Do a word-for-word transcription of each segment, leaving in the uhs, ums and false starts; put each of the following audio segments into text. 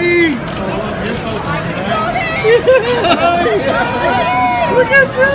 Jody! Jody! Look at you!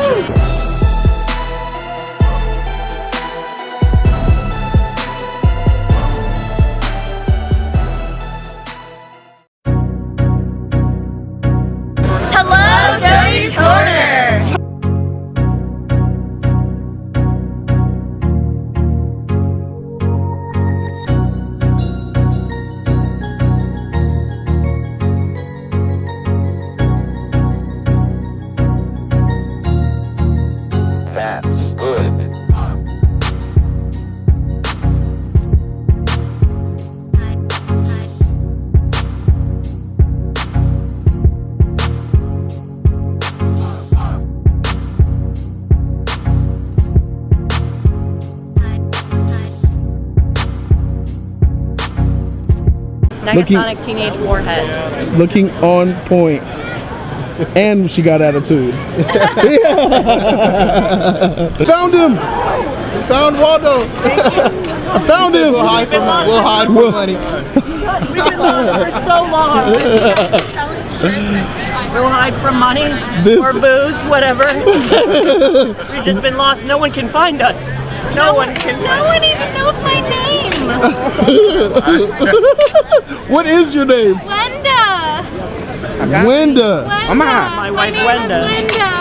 Negasonic Teenage Warhead. Looking on point. And she got attitude. Found him! Found Waldo! I found him! We'll hide for money. We'll hide for money. We've been lost for so long. We'll hide from money this. Or booze, whatever. We've just been lost. No one can find us. No, no one can. No one even knows my name. What is your name? Wenda. Wenda. Wenda. My wife my Wenda. Wenda.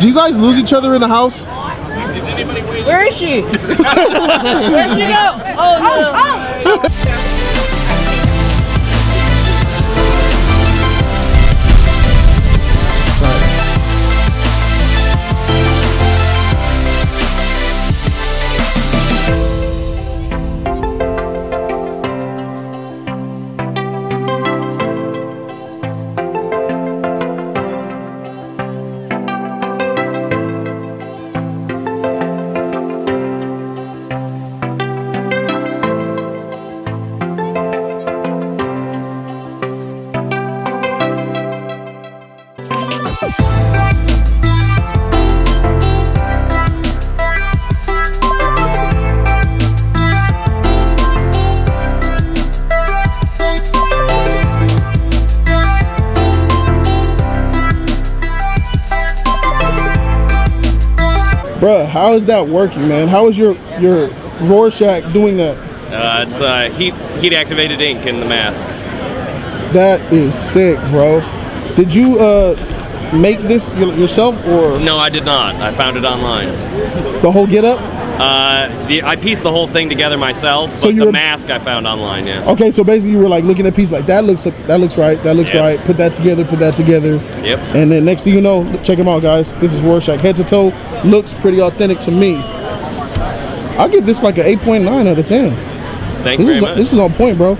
Do you guys lose each other in the house? Where is she? Where'd she go? Oh no. Oh, oh. Bruh, how is that working, man? How is your your Rorschach doing that? Uh, it's uh, heat heat activated ink in the mask. That is sick, bro. Did you uh, make this yourself or? No, I did not. I found it online. The whole getup? Uh, the, I pieced the whole thing together myself. But so the were, mask I found online, yeah. Okay, so basically you were like looking at pieces like that looks that looks right, that looks yep. right. Put that together, put that together. Yep. And then next thing you know, check him out, guys. This is Rorschach head to toe. Looks pretty authentic to me. I'll give this like an eight point nine out of ten. Thank you very much. This is on point, bro.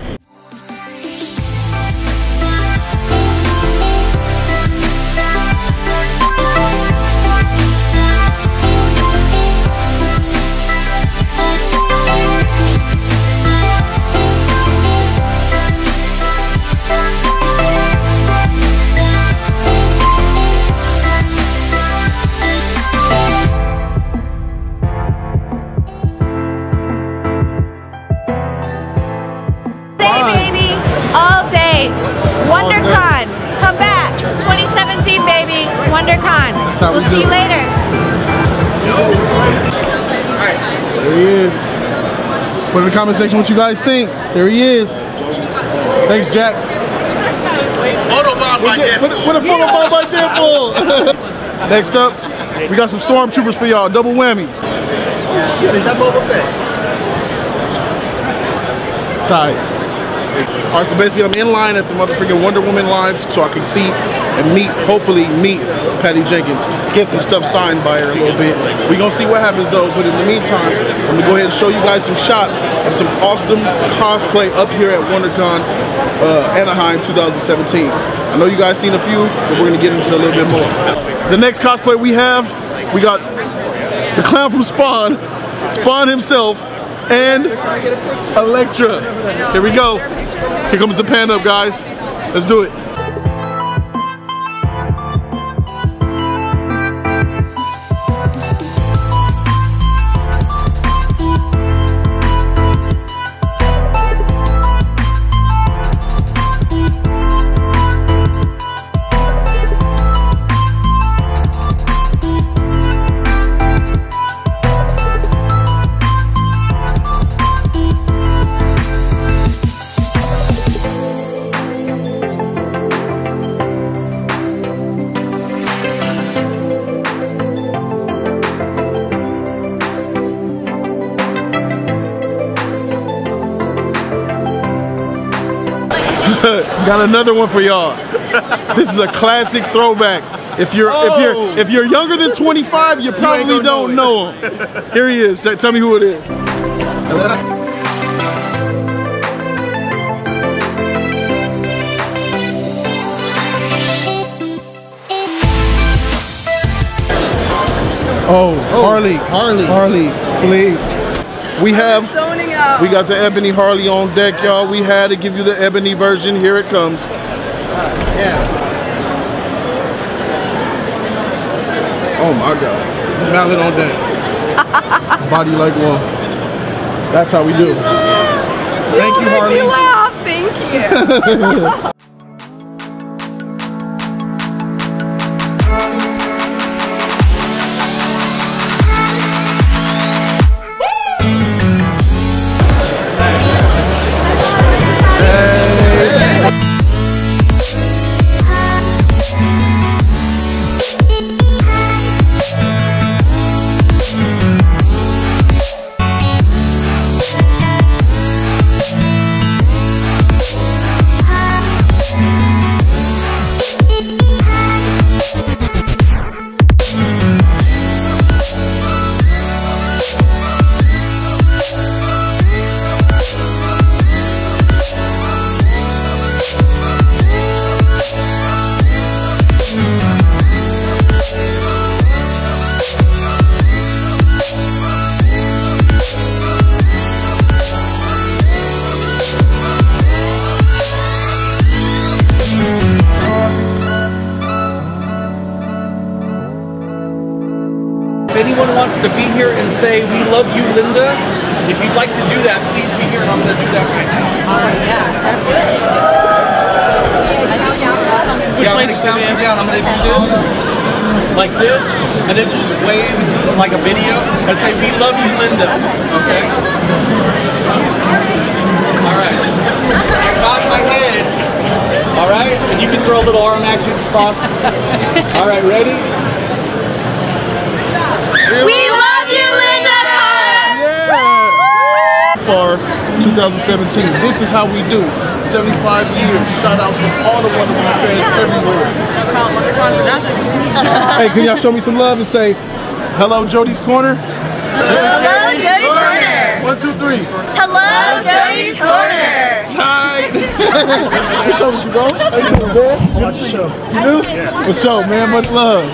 WonderCon, come back, twenty seventeen baby, WonderCon. We'll see you later. Alright, there he is. Put in the comment section what you guys think. There he is. Thanks, Jack. Photobomb by Deadpool. Put a photobomb by Deadpool. Next up, we got some stormtroopers for y'all. Double whammy. Oh shit, is that Boba Fett? It's alright. Alright, so basically I'm in line at the motherfucking Wonder Woman line so I can see and meet, hopefully meet Patty Jenkins. Get some stuff signed by her a little bit. We're gonna see what happens though, but in the meantime, I'm gonna go ahead and show you guys some shots of some awesome cosplay up here at WonderCon uh, Anaheim two thousand seventeen. I know you guys seen a few, but we're gonna get into a little bit more. The next cosplay we have, we got the clown from Spawn, Spawn himself, and Elektra. Here we go. Here comes the pan up, guys. Let's do it. Got another one for y'all. This is a classic throwback. If you're oh. if you're if you're younger than twenty-five, you probably you don't know, know him. Here he is. Tell me who it is. Oh, oh, Harley, Harley, Harley, please. We have, we got the Ebony Harley on deck, y'all. We had to give you the Ebony version. Here it comes. Uh, yeah. Oh my God. Mallet on deck. Body like one. That's how we do. Thank you, Harley. You laugh. Thank you. Anyone wants to be here and say, we love you, Linda, if you'd like to do that, please be here, and I'm going to do that right now. Oh, uh, yeah, that's good. Yeah, I'm going to count you down. I'm going to do this, like this, and then just wave like a video and say, we love you, Linda, okay? All right. I got my head. All right? And you can throw a little arm action across. All right, ready? We love you, Linda! Yeah! For two thousand seventeen, this is how we do. seventy-five years, shout outs to all the Wonder Woman fans everywhere. Hey, can y'all show me some love and say, hello, Jody's Corner? Hello, Jody's Corner! One, two, three. Hello, Jody's Corner! Hi! What's up, you bro? How you doing, man? Good to see you. You do? Yeah. What's up, man? Much love.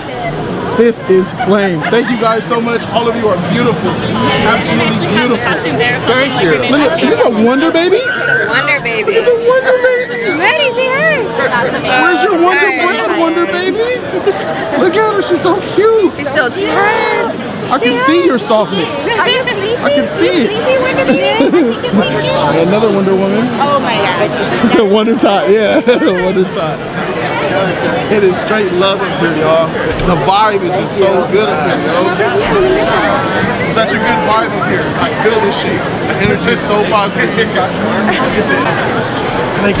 This is flame. Thank you guys so much. All of you are beautiful. Absolutely beautiful. Thank you. Look at, is this a Wonder Baby? It's a Wonder Baby. It's a Wonder Baby. Ready, see her? Where's your Wonder Woman, Wonder Baby? Look at her. She's so cute. She's so tired. I can see your softness. Are you sleepy? I can see it. And another Wonder Woman. Oh my God. The Wonder Tot. Yeah. Wonder Tot. It is straight love up here, y'all. The vibe is just so good up here, yo. Such a good vibe up here. I feel this shit. The energy is so positive. Can I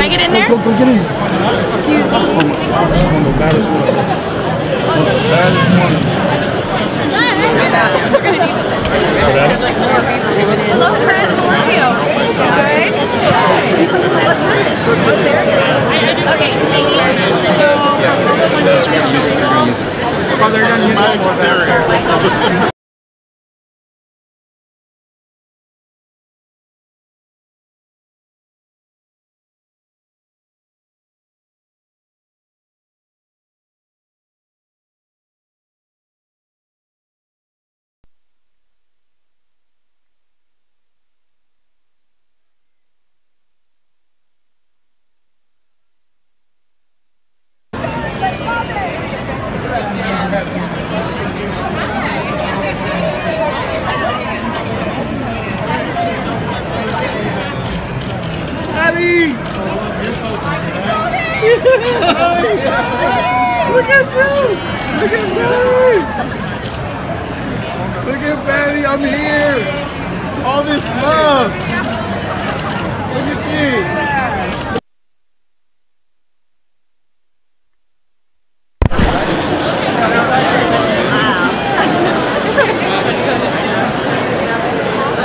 get in there? Go, go, go, get in. Excuse me. One of the baddest ones. One of the baddest ones. We're going to need something. There's like more people. Hello, friend. How are you? All right. Okay, thank you. Oh, they're gonna use all more barriers. Look at you! Look at Patty! Look at Patty, I'm here! All this love! Look at this! Wow.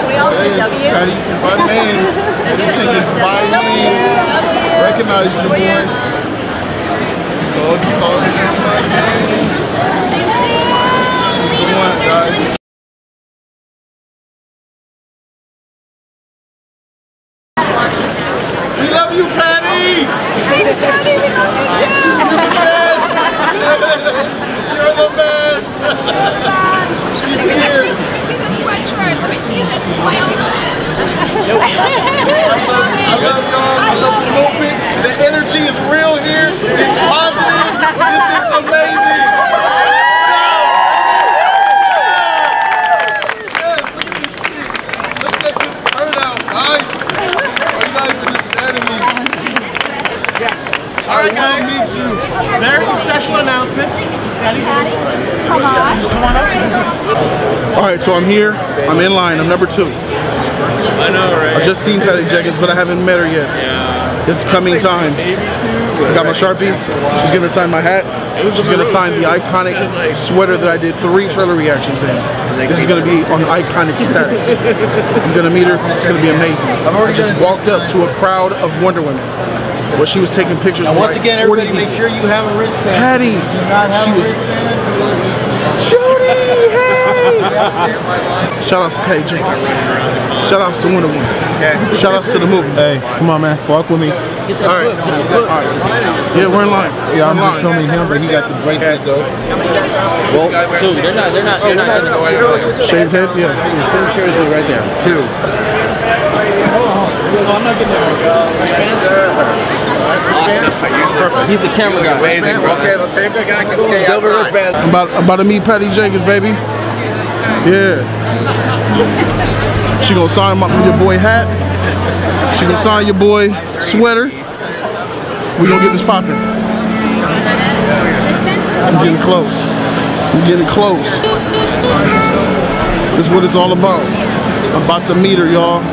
We all do a W? Patty, my name. Everything is my name. Recognize your boy. Love you, love you. Come on, guys. We love you, Patty! Thanks, Jody. We love you, too! You're the best! You're the best! She's here! Let me see the sweatshirt. Let me see this wild list. I love y'all. I love the movement. The energy is real here. It's positive. This is amazing. Yes, look at this shit. Look at this turnout, guys. Are you guys understanding me? Yeah. I want to meet you. Very special announcement. Come on. Come on up. All right, so I'm here. I'm in line. I'm number two. I know, right? I've just seen Patty Jenkins, but I haven't met her yet. Yeah. It's coming time. I got my Sharpie. She's gonna sign my hat. She's gonna sign the iconic sweater that I did three trailer reactions in. This is gonna be on iconic status. I'm gonna meet her. It's gonna be amazing. I just walked up to a crowd of Wonder Women. Well, she was taking pictures. Now, once again, everybody, make sure you have a wristband. Patty, she was. Jody, hey! Shout outs to Patty Jenkins. Shout outs to Wonder Woman. Shout outs to the movie. Hey, come on, man. Walk with me. Alright. Alright. Yeah, we're in line. Yeah, I'm not filming him, but he got the bracelet though. Well, two. They're not, they're not, they're not. Shaved head? Yeah. Shaved head right there. Two. Oh, I'm not getting there. Perfect. He's the camera guy. Amazing. Okay, the camera guy can stay outside. I'm about, I'm about to meet Patty Jenkins, baby. Yeah. She gonna sign my, your boy hat. She gonna sign your boy sweater. We gonna get this popping. I'm getting close. I'm getting close. This is what it's all about. I'm about to meet her, y'all.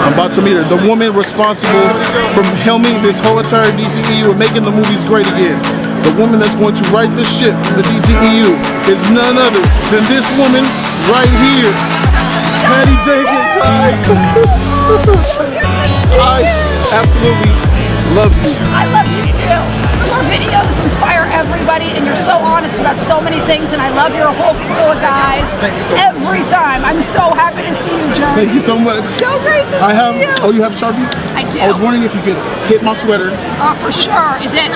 I'm about to meet her. The woman responsible for helming this whole entire D C E U and making the movies great again. The woman that's going to right the ship of the D C E U is none other than this woman right here. Patty Jenkins, I, I absolutely love you. I love you too. Your videos inspire everybody and you're so honest about so many things and I love your whole crew of guys. Every time. I'm so happy to see you, John. Thank you so much. So great to I see have, you. Oh, you have Sharpies? I do. I was wondering if you could hit my sweater. Oh, uh, for sure. Is it?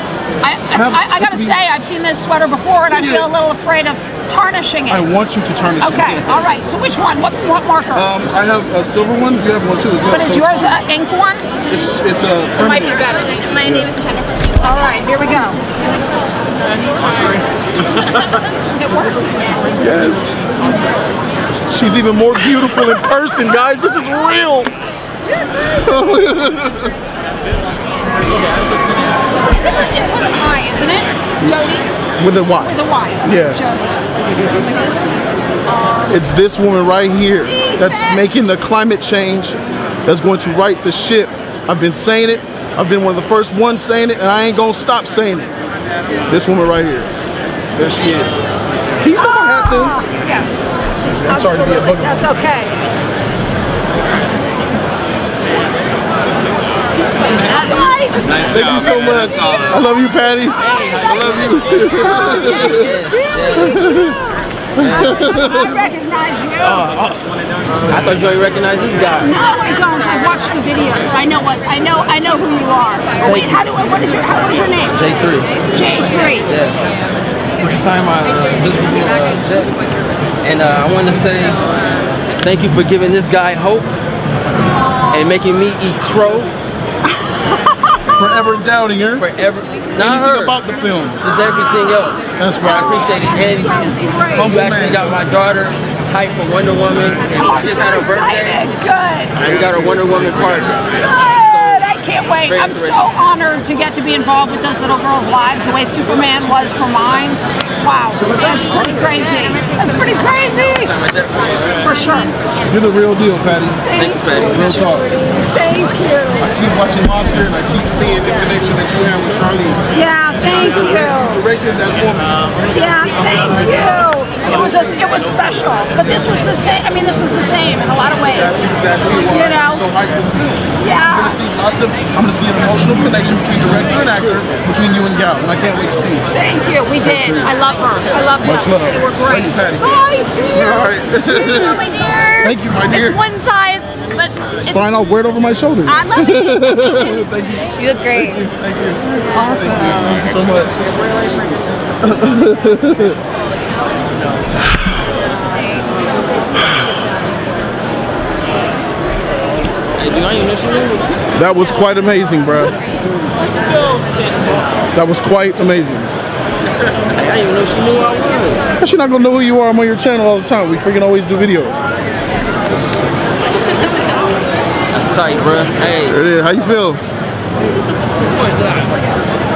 I, I, I gotta say, I've seen this sweater before, and I feel a little afraid of tarnishing it. I want you to tarnish it. Okay, all right. So which one? What, what marker? Um, I have a silver one. You have one too as well. But is so yours an ink one? It's it's a. It might be better. My name is Jennifer. All right, here we go. It works. Yes. She's even more beautiful in person, guys. This is real. It's with an I, isn't it? Jody? With a Y. With a Y. Yeah. Jody. Um, it's this woman right here that's making the climate change that's going to right the ship. I've been saying it. I've been one of the first ones saying it, and I ain't gonna stop saying it. This woman right here. There she is. He's on my hat too. Yes. I'm sorry to be a bugger. That's okay. That's right. Nice Thank job, you so man. much. I love you, Patty. Hey, I love you. I recognize you. Oh, awesome. I thought you already recognized this guy. No, I don't. I've watched the videos. I know what. I know. I know who you are. Oh, wait, how do? What is your? How, what is your name? J three. J three. Yes. Would you sign my uh, visible uh, check? And uh, I want to say thank you for giving this guy hope and making me eat crow. Forever doubting her. Forever. Not her. About the film. Just everything else. That's right. I appreciate it. And so you actually man. got my daughter hyped for Wonder Woman. And oh, she just so had her excited. birthday. Good. And you got her Wonder Woman partner. Good. I can't wait. I'm so honored to get to be involved with those little girls' lives the way Superman was for mine. Wow. That's pretty crazy. That's pretty crazy. For sure. You're the real deal, Patty. Thank you, Patty. Real talk. Thank you. I keep watching Monster and I keep seeing the connection that you have with Charlize. Yeah, thank you. You directed that woman. Yeah, thank you. It was a, it was special, but this was the same. I mean, this was the same in a lot of ways. That's exactly why you know? I'm so hyped for the film. Yeah. I'm gonna see lots of. I'm gonna see an emotional connection between director and actor, between you and Gal, and I can't wait to see it. Thank you. We so did. Serious. I love her. I love her. Much love. They were great. Thank you, Patty. Bye. See you. All right. See you, my dear. Thank you, my dear. It's one size, but it's fine. I'll wear it over my shoulder. I love it. Thank you. You look great. Thank you. Thank you. That's awesome. Thank you, Thank you so much. That was quite amazing, bro. That was quite amazing. I didn't even know she knew who I was. She's not gonna know who you are. I'm on your channel all the time. We freaking always do videos. That's tight, bro. Hey. There it is. How you feel?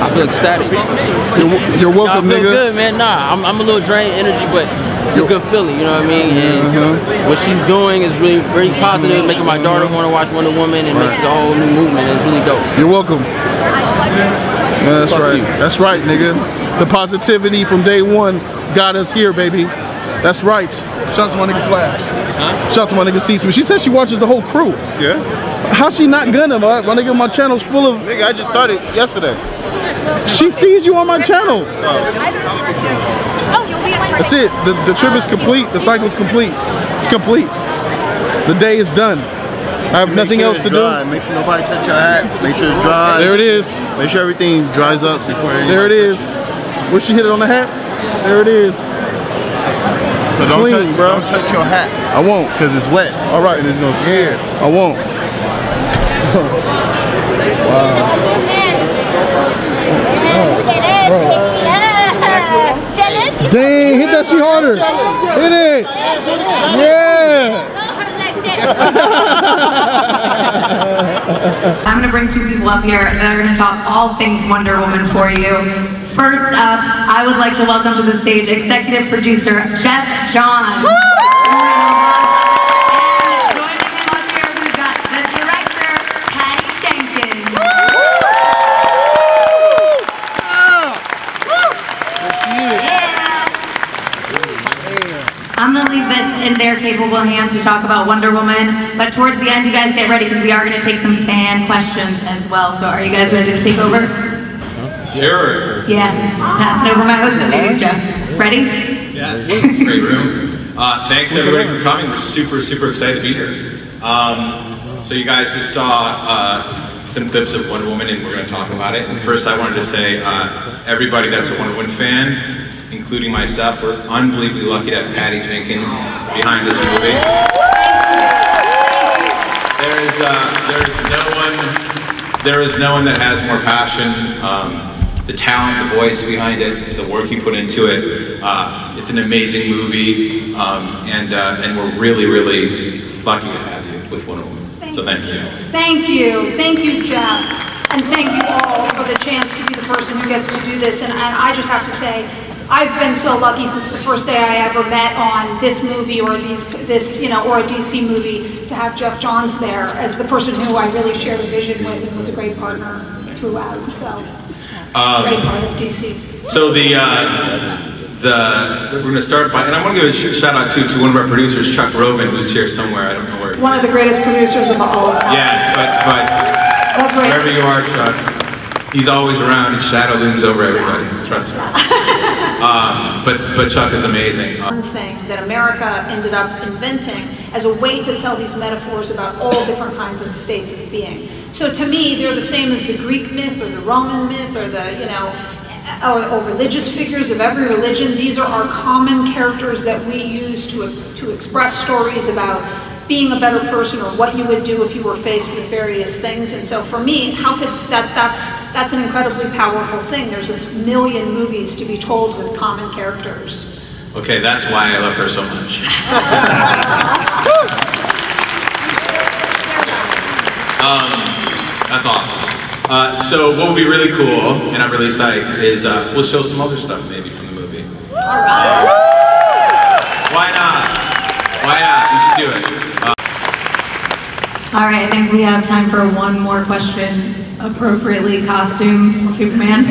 I feel ecstatic. You're, you're welcome, no, I feel nigga. Good, man. Nah, I'm, I'm a little drained energy, but it's a good feeling. You know what I mean? And mm-hmm. what she's doing is really very positive, making my daughter want to watch Wonder Woman, and right. makes the whole new movement. It's really dope. You're welcome. Yeah, that's Fuck right. You. That's right, nigga. The positivity from day one got us here, baby. That's right. Shout out to my nigga Flash. Huh? Shout out to my nigga Cease. She said she watches the whole crew. Yeah. How's she not gonna? My, my nigga, my channel's full of. Nigga, I just started yesterday. She sees you on my channel. Oh. That's it. The, the trip is complete. The cycle's complete. It's complete. The day is done. I have nothing else to do. Make sure nobody touch your hat. Make sure it dries. There it is. Make sure everything dries up before. There it is. Where she hit it on the hat? There it is. So don't clean, touch, bro. Don't touch your hat. I won't, cause it's wet. All right, and it's gonna smear. I won't. Wow. Oh. Dang! Hit that shit harder. Hit it. Yeah. I'm gonna bring two people up here. They're gonna talk all things Wonder Woman for you. First up, I would like to welcome to the stage executive producer Geoff Johns. Woo! And joining him up here, we've got the director, Patty Jenkins. Woo! Woo! That's huge. Yeah. I'm going to leave this in their capable hands to talk about Wonder Woman, but towards the end, you guys get ready because we are going to take some fan questions as well. So are you guys ready to take over? Sure. Yeah. Passing over my host of news, Geoff. Ready? Yeah. Great room. Uh, thanks everybody for coming. We're super, super excited to be here. Um, so you guys just saw uh, some clips of Wonder Woman, and we're going to talk about it. And first, I wanted to say, uh, everybody that's a Wonder Woman fan, including myself, we're unbelievably lucky to have Patty Jenkins behind this movie. There is, uh, there is no one, there is no one that has more passion. Um, The talent, the voice behind it, the work you put into it. Uh, it's an amazing movie, um, and uh, and we're really, really lucky to have you with Wonder Woman. Thank so thank you. you. Thank you. Thank you, Geoff. And thank you all for the chance to be the person who gets to do this. And, and I just have to say, I've been so lucky since the first day I ever met on this movie or these, this, you know, or a D C movie to have Geoff Johns there as the person who I really shared a vision with and was a great partner throughout. So. Um, Great part of D C. So the, uh, the, we're going to start by, and I want to give a shout out to, to one of our producers, Chuck Rovin, who's here somewhere, I don't know where. One of the greatest producers of all time. Yes, but, but wherever you are, Chuck, he's always around and shadow looms over everybody, trust me. um, but, but Chuck is amazing. One thing that America ended up inventing as a way to tell these metaphors about all different kinds of states of being. So to me, they're the same as the Greek myth or the Roman myth or the, you know, or, or religious figures of every religion. These are our common characters that we use to, to express stories about being a better person or what you would do if you were faced with various things. And so for me, how could that, that's, that's an incredibly powerful thing. There's a million movies to be told with common characters. Okay, that's why I love her so much. Um, That's awesome. Uh, so what would be really cool, and I'm really psyched, is uh, we'll show some other stuff maybe from the movie. All right. Why not? Why not? You should do it. Uh, All right, I think we have time for one more question. Appropriately costumed Superman.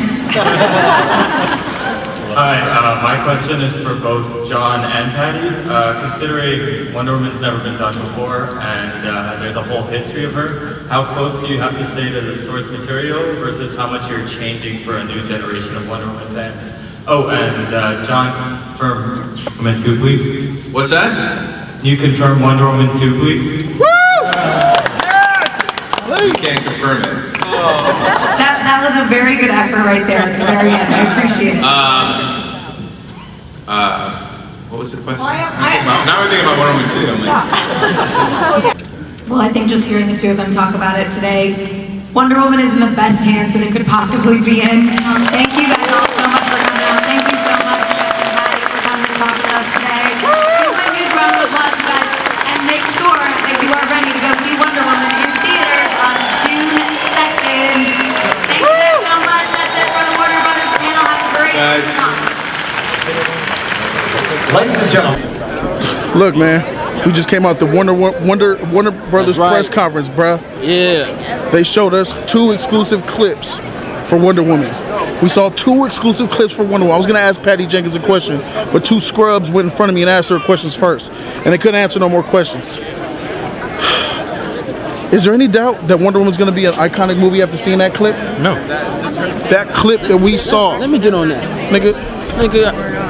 Hi, uh, my question is for both John and Patty. Uh, considering Wonder Woman's never been done before, and uh, there's a whole history of her, how close do you have to stay to the source material versus how much you're changing for a new generation of Wonder Woman fans? Oh, and uh, John, confirm Woman two, please. What's that? Can you confirm Wonder Woman two, please? Woo! Yes! You can't confirm it. Oh. That, that was a very good effort right there at the very end. I appreciate it. Um, uh, what was the question? Well, I, I, I, about, now we're thinking about Wonder Woman two. I'm like, yeah. Well, I think just hearing the two of them talk about it today, Wonder Woman is in the best hands that it could possibly be in. Um, thank you guys all so much for coming out. Thank you so much, Jeff and Patty, for coming to talk to us today. Give my huge round of applause, guys, and make sure that you are ready to go see Wonder Woman in theaters on June second. Thank you guys so much. That's it for the Warner Brothers panel. Have a great time. Ladies and gentlemen. Look, man, we just came out the Wonder Wonder Warner Brothers right. press conference, bruh. Yeah. They showed us two exclusive clips for Wonder Woman. We saw two exclusive clips for Wonder Woman. I was gonna ask Patty Jenkins a question, but two scrubs went in front of me and asked her questions first, and they couldn't answer no more questions. Is there any doubt that Wonder Woman's gonna be an iconic movie after seeing that clip? No. That clip that we saw. Let me get on that. Nigga. Nigga.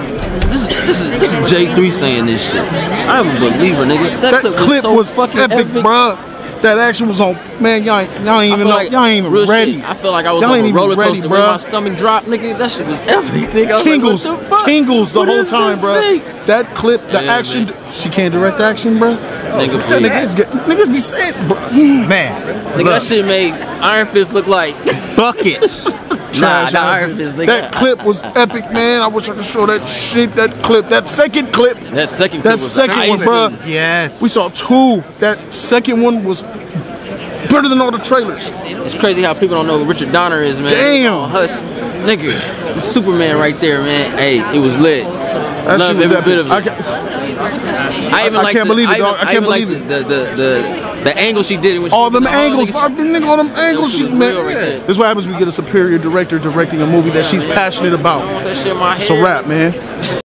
This is this is this is J three saying this shit. I'm a believer, nigga. That, that clip, clip was, so was fucking epic, epic. bruh. That action was on, man, y'all ain't, y'all ain't even know, like, y'all ain't even ready. Shit. I feel like I was on a roller coaster when my stomach dropped, nigga. That shit was epic, nigga. Tingles, like, the tingles the what whole time, bro. Thing? That clip, the yeah, action, man. She can't direct action, bro. Nigga, please. Niggas, get, niggas be sick, bro. Man. Nigga, that shit made Iron Fist look like buckets. Trash nah, Iron Fist, nigga. That clip was epic, man. I wish I could show that shit, that clip. That second clip. That second clip That was second amazing. one, bro. Yes. We saw two. That second one was better than all the trailers. It's crazy how people don't know who Richard Donner is, man. Damn. Oh, hush. Nigga, it's Superman right there, man. Hey, it was lit. That Love shit was every epic. bit of it. I can't, I even I, I like can't the, believe it, dog. I, I can't believe it. The, the, the, the, The angle she did it when she all them all angles, all them angles she made. Right yeah. That's what happens when we get a superior director directing a movie that yeah, she's man. passionate about. That shit in my it's head. a wrap, man.